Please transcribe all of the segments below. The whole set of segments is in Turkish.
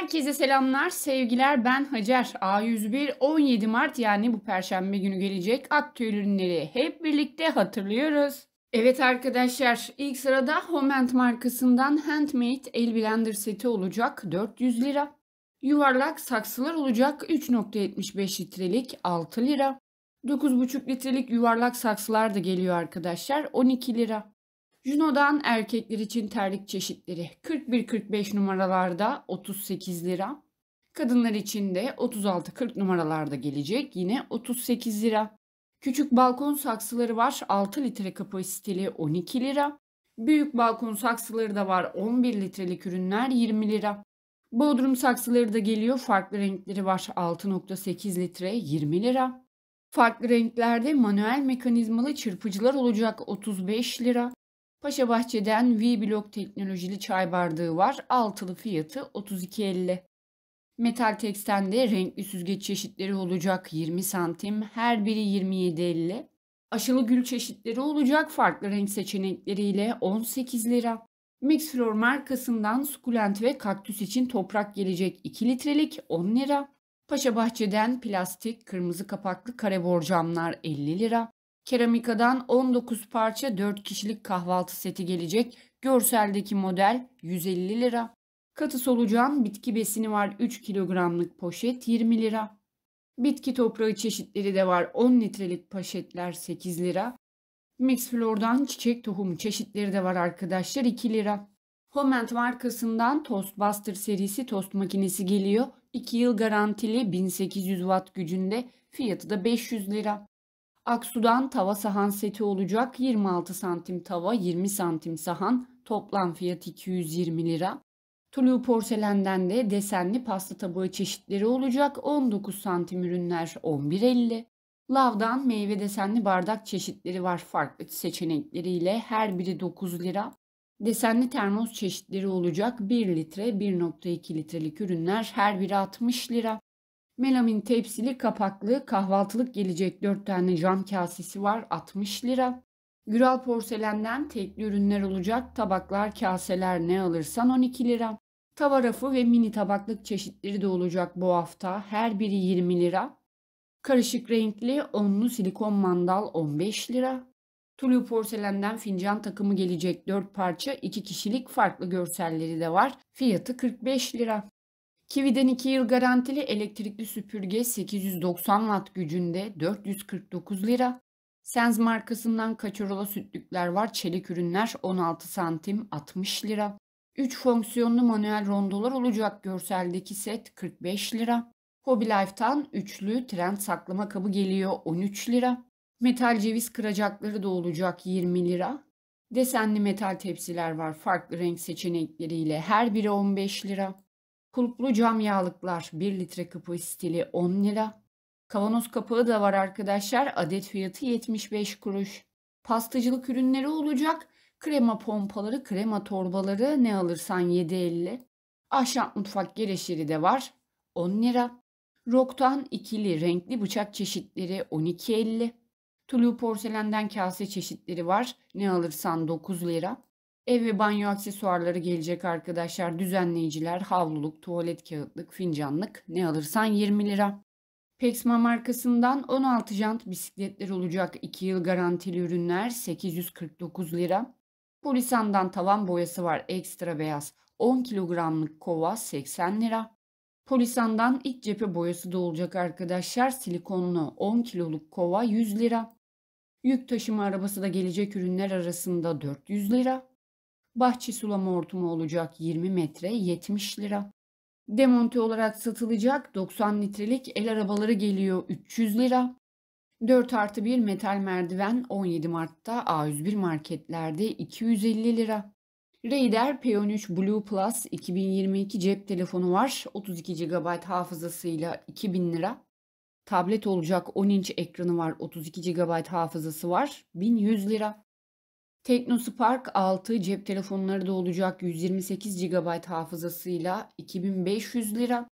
Herkese selamlar, sevgiler. Ben Hacer. A101 17 Mart yani bu perşembe günü gelecek at tüy ürünleri hep birlikte hatırlıyoruz. Evet arkadaşlar, ilk sırada Homeant markasından Handmade El Blender seti olacak 400 lira. Yuvarlak saksılar olacak 3.75 litrelik 6 lira. 9.5 litrelik yuvarlak saksılar da geliyor arkadaşlar 12 lira. Juno'dan erkekler için terlik çeşitleri 41-45 numaralarda 38 lira. Kadınlar için de 36-40 numaralarda gelecek yine 38 lira. Küçük balkon saksıları var 6 litre kapasiteli 12 lira. Büyük balkon saksıları da var 11 litrelik ürünler 20 lira. Bodrum saksıları da geliyor, farklı renkleri var 6.8 litre 20 lira. Farklı renklerde manuel mekanizmalı çırpıcılar olacak 35 lira. Paşabahçe'den V-Block teknolojili çay bardağı var. Altılı fiyatı 32.50. Metal teksten de renkli süzgeç çeşitleri olacak 20 santim. Her biri 27.50. Aşılı gül çeşitleri olacak farklı renk seçenekleriyle 18 lira. Mixflor markasından sukulent ve kaktüs için toprak gelecek 2 litrelik 10 lira. Paşabahçe'den plastik kırmızı kapaklı kare borcamlar 50 lira. Keramikadan 19 parça 4 kişilik kahvaltı seti gelecek. Görseldeki model 150 lira. Katı solucan bitki besini var 3 kilogramlık poşet 20 lira. Bitki toprağı çeşitleri de var 10 litrelik poşetler 8 lira. Mixflor'dan çiçek tohumu çeşitleri de var arkadaşlar 2 lira. Homeant markasından Toast Buster serisi tost makinesi geliyor. 2 yıl garantili 1800 watt gücünde, fiyatı da 500 lira. Aksu'dan tava sahan seti olacak 26 santim tava 20 santim sahan, toplam fiyat 220 lira. Tulu porselenden de desenli pasta tabağı çeşitleri olacak 19 santim ürünler 11.50. Lav'dan meyve desenli bardak çeşitleri var farklı seçenekleriyle, her biri 9 lira. Desenli termos çeşitleri olacak 1 litre 1.2 litrelik ürünler, her biri 60 lira. Melamin tepsili kapaklı kahvaltılık gelecek 4 tane cam kasesi var 60 lira. Güral porselenden tekli ürünler olacak tabaklar, kaseler, ne alırsan 12 lira. Tava rafı ve mini tabaklık çeşitleri de olacak bu hafta, her biri 20 lira. Karışık renkli onlu silikon mandal 15 lira. Tulu porselenden fincan takımı gelecek 4 parça 2 kişilik, farklı görselleri de var, fiyatı 45 lira. Kiwi'den 2 yıl garantili elektrikli süpürge 890 watt gücünde 449 lira. Sens markasından kaçarola sütlükler var. Çelik ürünler 16 santim 60 lira. 3 fonksiyonlu manuel rondolar olacak görseldeki set 45 lira. Hobby Life'tan üçlü trend saklama kabı geliyor 13 lira. Metal ceviz kıracakları da olacak 20 lira. Desenli metal tepsiler var farklı renk seçenekleriyle, her biri 15 lira. Kulplu cam yağlıklar 1 litre kapasiteli 10 lira. Kavanoz kapağı da var arkadaşlar. Adet fiyatı 75 kuruş. Pastacılık ürünleri olacak. Krema pompaları, krema torbaları, ne alırsan 7.50. Ahşap mutfak gereçleri de var 10 lira. Roktan ikili renkli bıçak çeşitleri 12.50. Tulu porselenden kase çeşitleri var. Ne alırsan 9 lira. Ev ve banyo aksesuarları gelecek arkadaşlar. Düzenleyiciler, havluluk, tuvalet kağıtlık, fincanlık, ne alırsan 20 lira. Pexma markasından 16 jant bisikletler olacak. 2 yıl garantili ürünler 849 lira. Polisan'dan tavan boyası var ekstra beyaz. 10 kilogramlık kova 80 lira. Polisan'dan iç cephe boyası da olacak arkadaşlar. Silikonlu 10 kiloluk kova 100 lira. Yük taşıma arabası da gelecek ürünler arasında 400 lira. Bahçe sulama hortumu olacak 20 metre 70 lira. Demonte olarak satılacak 90 litrelik el arabaları geliyor 300 lira. 4+1 metal merdiven 17 Mart'ta A101 marketlerde 250 lira. Raider P13 Blue Plus 2022 cep telefonu var 32 GB hafızasıyla 2000 lira. Tablet olacak 10 inç ekranı var 32 GB hafızası var 1100 lira. Tekno Spark 6 cep telefonları da olacak 128 GB hafızasıyla 2500 lira.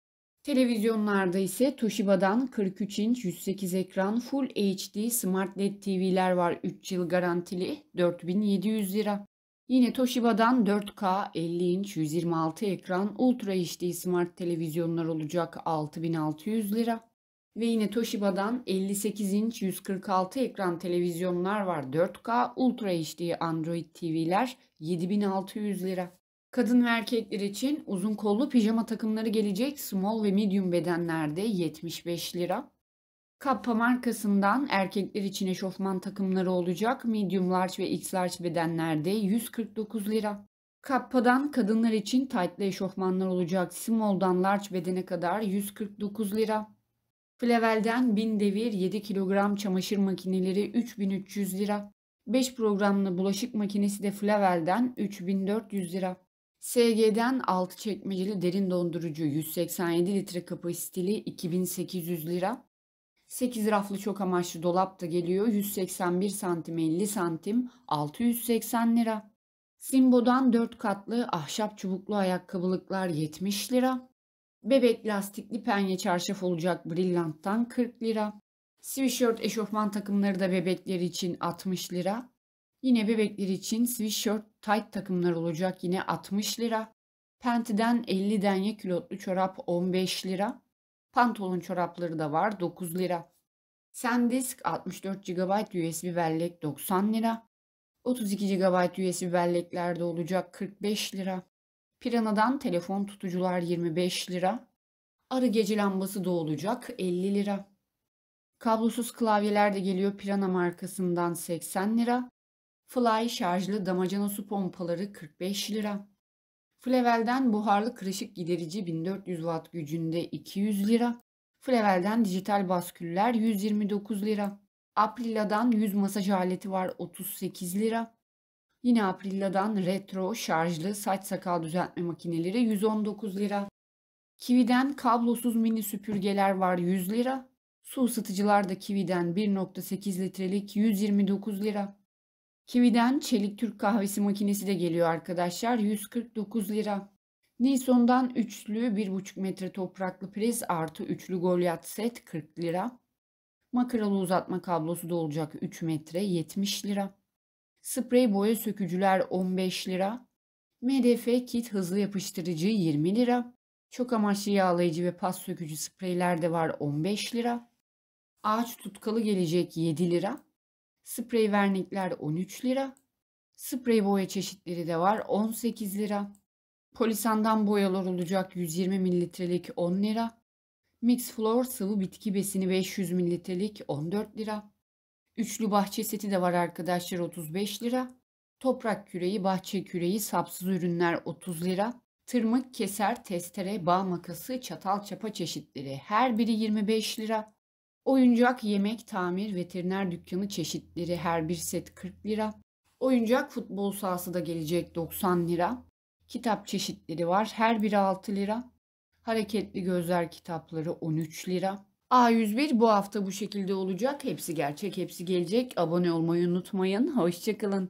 Televizyonlarda ise Toshiba'dan 43 inç 108 ekran Full HD Smart LED TV'ler var 3 yıl garantili 4700 lira. Yine Toshiba'dan 4K 50 inç 126 ekran Ultra HD Smart televizyonlar olacak 6600 lira. Ve yine Toshiba'dan 58 inç 146 ekran televizyonlar var 4K Ultra HD Android TV'ler 7600 lira. Kadın ve erkekler için uzun kollu pijama takımları gelecek small ve medium bedenlerde 75 lira. Kappa markasından erkekler için eşofman takımları olacak medium large ve x large bedenlerde 149 lira. Kappa'dan kadınlar için tight'lı eşofmanlar olacak small'dan large bedene kadar 149 lira. Flavel'den 1000 devir 7 kilogram çamaşır makineleri 3300 lira. 5 programlı bulaşık makinesi de Flavel'den 3400 lira. SG'den 6 çekmeceli derin dondurucu 187 litre kapasiteli 2800 lira. 8 raflı çok amaçlı dolap da geliyor 181 santim 50 santim 680 lira. Simbo'dan 4 katlı ahşap çubuklu ayakkabılıklar 70 lira. Bebek lastikli penye çarşaf olacak Brillant'tan 40 lira. Sweatshirt eşofman takımları da bebekleri için 60 lira. Yine bebekleri için sweatshirt tight takımlar olacak yine 60 lira. Penti'den 50 denye külotlu çorap 15 lira. Pantolon çorapları da var 9 lira. Sandisk 64 GB USB bellek 90 lira. 32 GB USB belleklerde olacak 45 lira. Pirana'dan telefon tutucular 25 lira. Arı gece lambası da olacak 50 lira. Kablosuz klavyeler de geliyor Pirana markasından 80 lira. Fly şarjlı damacana su pompaları 45 lira. Flavel'den buharlı kırışık giderici 1400 watt gücünde 200 lira. Flavel'den dijital basküller 129 lira. Aprila'dan yüz masaj aleti var 38 lira. Yine Aprila'dan retro şarjlı saç sakal düzeltme makineleri 119 lira. Kiwi'den kablosuz mini süpürgeler var 100 lira. Su ısıtıcılar da Kiwi'den 1.8 litrelik 129 lira. Kiwi'den çelik Türk kahvesi makinesi de geliyor arkadaşlar 149 lira. Nison'dan üçlü 1.5 metre topraklı priz artı üçlü Goliath set 40 lira. Makaralı uzatma kablosu da olacak 3 metre 70 lira. Sprey boya sökücüler 15 lira. MDF kit hızlı yapıştırıcı 20 lira. Çok amaçlı yağlayıcı ve pas sökücü spreyler de var 15 lira. Ağaç tutkalı gelecek 7 lira. Sprey vernikler 13 lira. Sprey boya çeşitleri de var 18 lira. Polisandan boyalar olacak 120 mililitrelik 10 lira. Mixflor sıvı bitki besini 500 mililitrelik 14 lira. Üçlü bahçe seti de var arkadaşlar 35 lira. Toprak küreği, bahçe küreği, sapsız ürünler 30 lira. Tırmık, keser, testere, bağ makası, çatal, çapa çeşitleri her biri 25 lira. Oyuncak, yemek, tamir, veteriner dükkanı çeşitleri her bir set 40 lira. Oyuncak futbol sahası da gelecek 90 lira. Kitap çeşitleri var her biri 6 lira. Hareketli gözler kitapları 13 lira. A101 bu hafta bu şekilde olacak. Hepsi gerçek, hepsi gelecek. Abone olmayı unutmayın. Hoşça kalın.